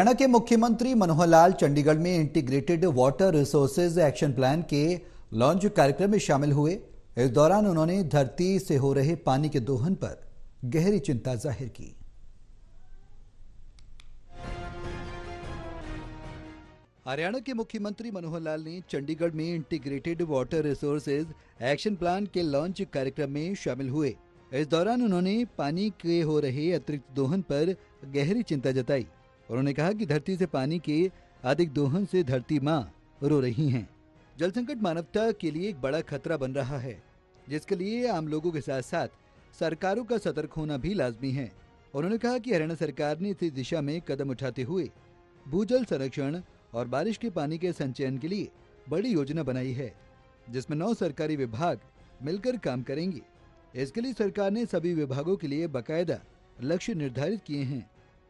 हरियाणा के मुख्यमंत्री मनोहर लाल चंडीगढ़ में integrated water resources action plan के लॉन्च कार्यक्रम में शामिल हुए। इस दौरान उन्होंने धरती से हो रहे पानी के दोहन पर गहरी चिंता जाहिर की। हरियाणा के मुख्यमंत्री मनोहर लाल ने चंडीगढ़ में integrated water resources action plan के लॉन्च कार्यक्रम में शामिल हुए। इस दौरान उन्होंने पानी के हो रहे अतिरिक्त दोहन पर गहरी चिंता जताई। उन्होंने कहा कि धरती से पानी के अधिक दोहन से धरती माँ रो रही हैं। जल संकट मानवता के लिए एक बड़ा खतरा बन रहा है, जिसके लिए आम लोगों के साथ साथ सरकारों का सतर्क होना भी लाजमी है। उन्होंने कहा कि हरियाणा सरकार ने इस दिशा में कदम उठाते हुए भूजल संरक्षण और बारिश के पानी के संचयन के लिए बड़ी योजना बनाई है, जिसमें 9 सरकारी विभाग मिलकर काम करेंगे। इसके लिए सरकार ने सभी विभागों के लिए बाकायदा लक्ष्य निर्धारित किए हैं।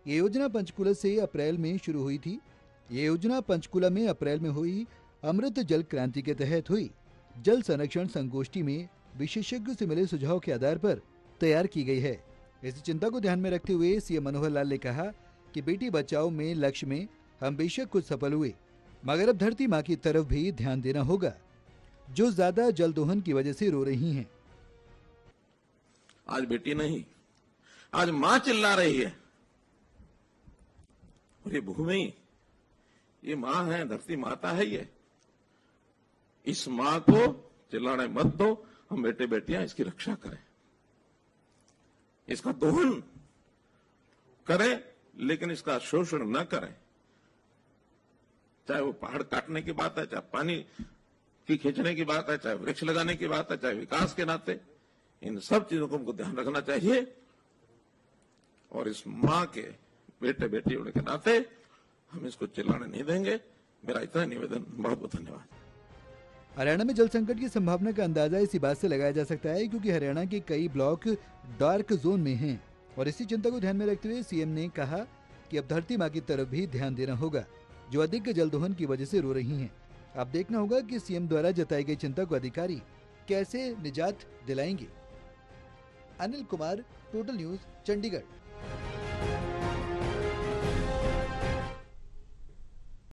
ये योजना पंचकूला से अप्रैल में शुरू हुई थी। ये योजना पंचकूला में अप्रैल में हुई अमृत जल क्रांति के तहत हुई जल संरक्षण संगोष्ठी में विशेषज्ञों से मिले सुझाव के आधार पर तैयार की गई है। इस चिंता को ध्यान में रखते हुए सीएम मनोहर लाल ने कहा कि बेटी बचाओ में लक्ष्य में हम बेशक कुछ सफल हुए, मगर अब धरती माँ की तरफ भी ध्यान देना होगा, जो ज्यादा जल दोहन की वजह से रो रही हैं। आज बेटी नहीं, आज माँ चिल्ला रही है। और ये भूमि, ये माँ है, धरती माता है। ये इस माँ को चिल्लाने मत दो। हम बेटे बेटियां इसकी रक्षा करें, इसका दोहन करें, लेकिन इसका शोषण न करें। चाहे वो पहाड़ काटने की बात है, चाहे पानी की खींचने की बात है, चाहे वृक्ष लगाने की बात है, चाहे विकास के नाते, इन सब चीजों को हमको ध्यान रखना चाहिए। और इस माँ के बेटे बेटी होने के नाते हम इसको चिल्लाने नहीं देंगे। मेरा इतना निवेदन। बहुत बहुत धन्यवाद। हरियाणा में जल संकट की संभावना का अंदाजा इसी बात से लगाया जा सकता है, क्योंकि हरियाणा के कई ब्लॉक डार्क जोन में हैं। और इसी चिंता को ध्यान में रखते हुए सीएम ने कहा कि अब धरती माँ की तरफ भी ध्यान देना होगा, जो अधिक जल दोहन की वजह से रो रही हैं। अब देखना होगा कि सीएम द्वारा जताई गई चिंता को अधिकारी कैसे निजात दिलाएंगे। Anil Kumar, total news, Chandigarh.